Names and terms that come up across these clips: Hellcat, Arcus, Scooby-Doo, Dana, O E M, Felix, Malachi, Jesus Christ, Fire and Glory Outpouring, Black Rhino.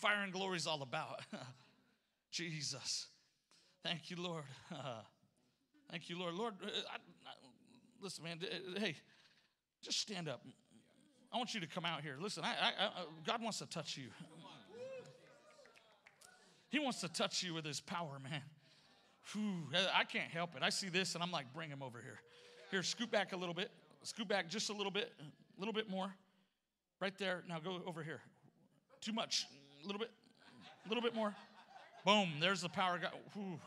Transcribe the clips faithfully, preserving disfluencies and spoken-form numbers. fire and glory is all about. Jesus. Thank you, Lord. Uh, thank you, Lord. Lord, I, I, listen, man, hey, just stand up. I want you to come out here. Listen, I, I, I, God wants to touch you. He wants to touch you with his power, man. Whew, I can't help it. I see this, and I'm like, bring him over here. Here, scoot back a little bit. Scoot back just a little bit, a little bit more. Right there. Now go over here. Too much. A little bit. A little bit more. Boom. There's the power of God. Whew.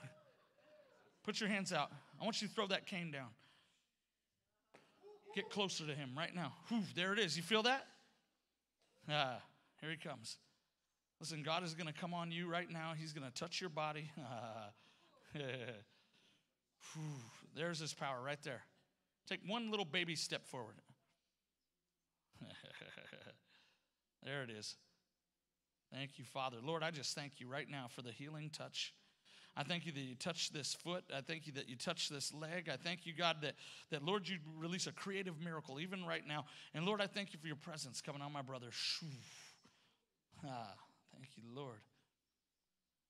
Put your hands out. I want you to throw that cane down. Get closer to him right now. Whew. There it is. You feel that? Ah, here he comes. Listen, God is going to come on you right now. He's going to touch your body. Ah, yeah. Whew. There's his power right there. Take one little baby step forward. There it is. Thank you, Father. Lord, I just thank you right now for the healing touch. I thank you that you touch this foot. I thank you that you touch this leg. I thank you, God, that, that Lord, you release a creative miracle even right now. And, Lord, I thank you for your presence coming on my brother. Ah, thank you, Lord.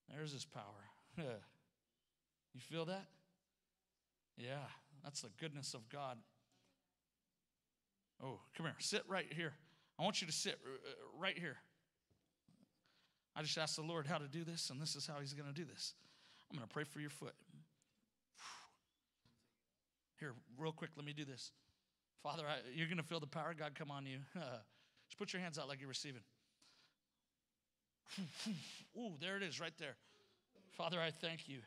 There's his power. You feel that? Yeah, that's the goodness of God. Oh, come here. Sit right here. I want you to sit right here. I just asked the Lord how to do this, and this is how he's going to do this. I'm going to pray for your foot. Here, real quick, let me do this. Father, I, you're going to feel the power of God come on you. Just put your hands out like you're receiving. Ooh, there it is right there. Father, I thank you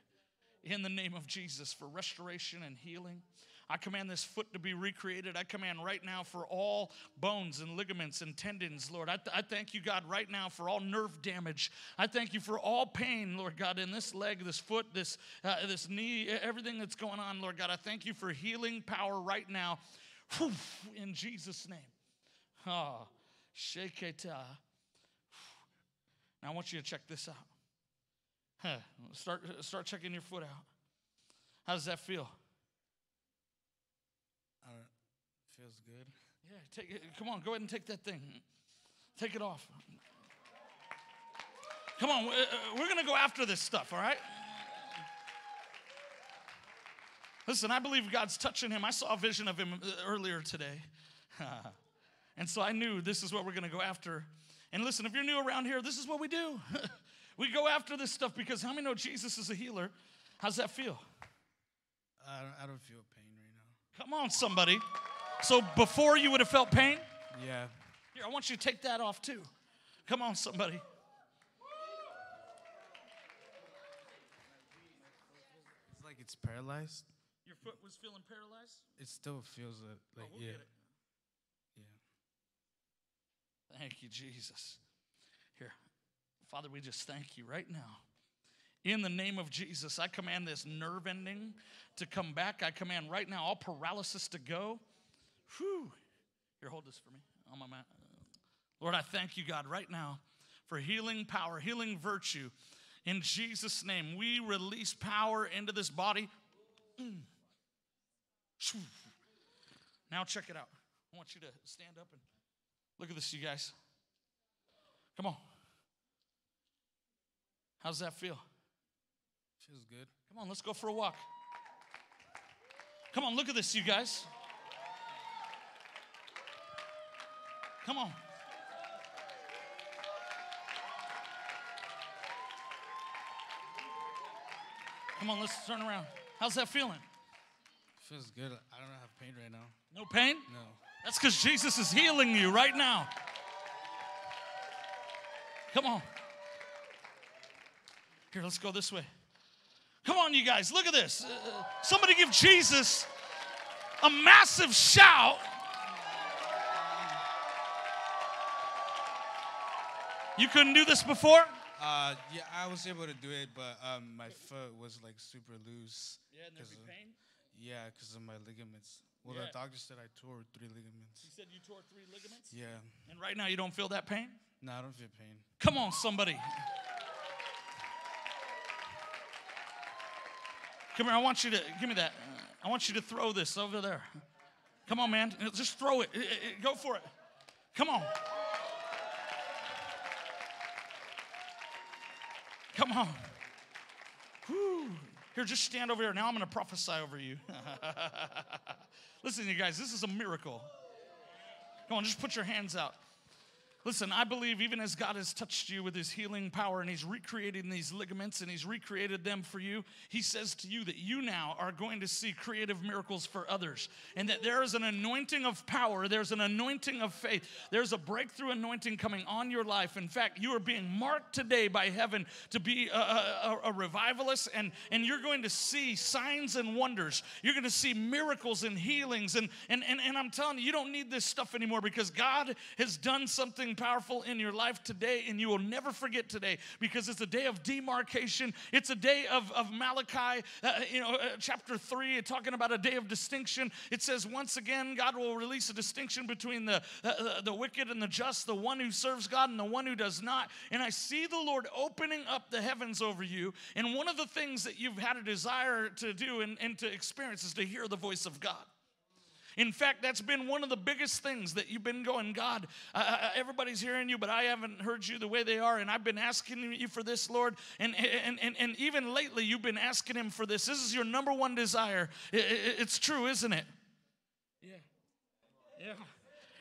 in the name of Jesus for restoration and healing. I command this foot to be recreated. I command right now for all bones and ligaments and tendons, Lord. I, th I thank you, God, right now for all nerve damage. I thank you for all pain, Lord God, in this leg, this foot, this, uh, this knee, everything that's going on, Lord God. I thank you for healing power right now. Whew, in Jesus' name. Oh, shake it. Now I want you to check this out. Huh. Start, start checking your foot out. How does that feel? Feels good. Yeah, take it. Come on, go ahead and take that thing. Take it off. Come on, we're going to go after this stuff, all right? Listen, I believe God's touching him. I saw a vision of him earlier today. And so I knew this is what we're going to go after. And listen, if you're new around here, this is what we do. We go after this stuff because how many know Jesus is a healer? How's that feel? I don't, I don't feel pain right now. Come on, somebody. So before you would have felt pain? Yeah. Here, I want you to take that off too. Come on, somebody. It's like it's paralyzed. Your foot was feeling paralyzed? It still feels like, like oh, we'll yeah. Get it. Yeah. Thank you, Jesus. Here, Father, we just thank you right now. In the name of Jesus, I command this nerve ending to come back. I command right now all paralysis to go. Whew. Here, hold this for me on my mat. Lord, I thank you, God, right now for healing power, healing virtue. In Jesus' name, we release power into this body. Now check it out. I want you to stand up and look at this, you guys. Come on. How does that feel? Feels good. Come on, let's go for a walk. Come on, look at this, you guys. Come on. Come on, let's turn around. How's that feeling? Feels good. I don't have pain right now. No pain? No. That's because Jesus is healing you right now. Come on. Here, let's go this way. Come on, you guys. Look at this. Uh, somebody give Jesus a massive shout. You couldn't do this before? Uh, yeah, I was able to do it, but um, my foot was like super loose. Yeah, and there'd be pain? Yeah, because of my ligaments. Well, yeah. The doctor said I tore three ligaments. He said you tore three ligaments? Yeah. And right now you don't feel that pain? No, I don't feel pain. Come on, somebody. Come here, I want you to, give me that. I want you to throw this over there. Come on, man. Just throw it. Go for it. Come on. Come on. Whew. Here, just stand over here. Now I'm going to prophesy over you. Listen, you guys, this is a miracle. Come on, just put your hands out. Listen, I believe even as God has touched you with his healing power and he's recreating these ligaments and he's recreated them for you, he says to you that you now are going to see creative miracles for others, and that there is an anointing of power, there's an anointing of faith, there's a breakthrough anointing coming on your life. In fact, you are being marked today by heaven to be a, a, a revivalist, and, and you're going to see signs and wonders. You're going to see miracles and healings, and, and, and, and I'm telling you, you don't need this stuff anymore because God has done something powerful in your life today, and you will never forget today because it's a day of demarcation. It's a day of, of Malachi, uh, you know, uh, chapter three, talking about a day of distinction. It says, once again, God will release a distinction between the, uh, the wicked and the just, the one who serves God and the one who does not. And I see the Lord opening up the heavens over you, and one of the things that you've had a desire to do and, and to experience is to hear the voice of God. In fact, that's been one of the biggest things that you've been going, God, uh, everybody's hearing you, but I haven't heard you the way they are, and I've been asking you for this, Lord, and, and, and, and even lately you've been asking him for this. This is your number one desire. It, it, it's true, isn't it? Yeah. Yeah.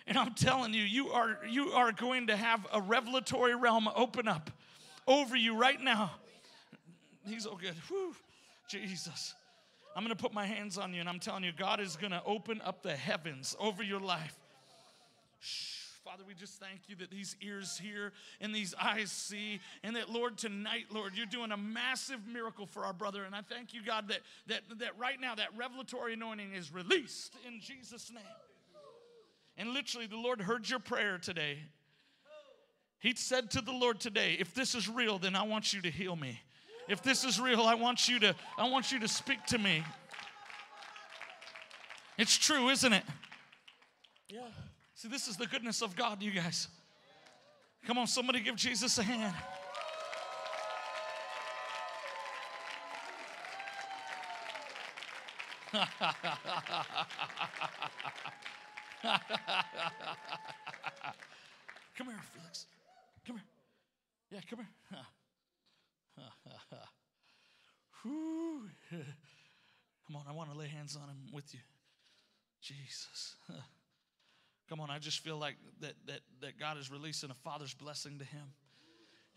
And I'm telling you, you are, you are going to have a revelatory realm open up over you right now. He's all good. Whew. Jesus. I'm going to put my hands on you, and I'm telling you, God is going to open up the heavens over your life. Shh. Father, we just thank you that these ears hear and these eyes see, and that, Lord, tonight, Lord, you're doing a massive miracle for our brother. And I thank you, God, that, that, that right now that revelatory anointing is released in Jesus' name. And literally, the Lord heard your prayer today. He said to the Lord today, if this is real, then I want you to heal me. If this is real, I want you to, I want you to speak to me. It's true, isn't it? Yeah. See, this is the goodness of God, you guys. Come on, somebody give Jesus a hand. Come here, Felix. Come here. Yeah, come here. Huh. Come on, I want to lay hands on him with you. Jesus. Come on, I just feel like that, that, that God is releasing a father's blessing to him.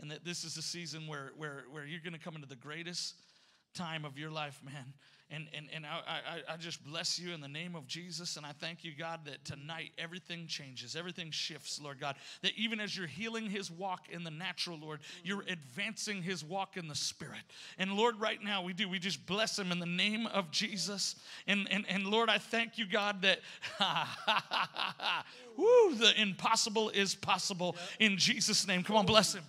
And that this is a season where, where, where you're going to come into the greatest time of your life, man. And, and, and I, I, I just bless you in the name of Jesus, and I thank you, God, that tonight everything changes, everything shifts, Lord God, that even as you're healing his walk in the natural, Lord, you're advancing his walk in the spirit. And, Lord, right now we do. We just bless him in the name of Jesus. And, and, and Lord, I thank you, God, that woo, the impossible is possible in Jesus' name. Come on, bless him.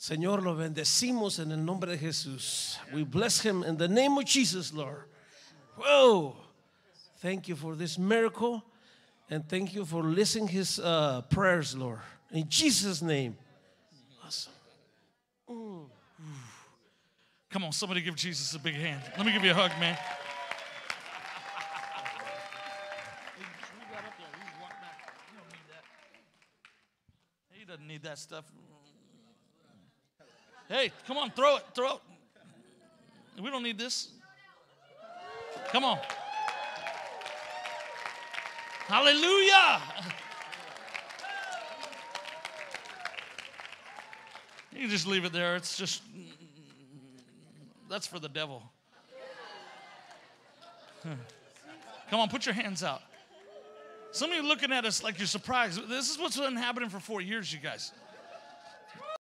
Señor, lo bendecimos en el nombre de Jesús. We bless him in the name of Jesus, Lord. Whoa. Thank you for this miracle. And thank you for listening his uh, prayers, Lord. In Jesus' name. Awesome. Ooh. Come on, somebody give Jesus a big hand. Let me give you a hug, man. He doesn't need that stuff. Hey, come on, throw it, throw it. We don't need this. Come on. Hallelujah. You can just leave it there. It's just, that's for the devil. Come on, put your hands out. Some of you looking at us like you're surprised. This is what's been happening for four years, you guys.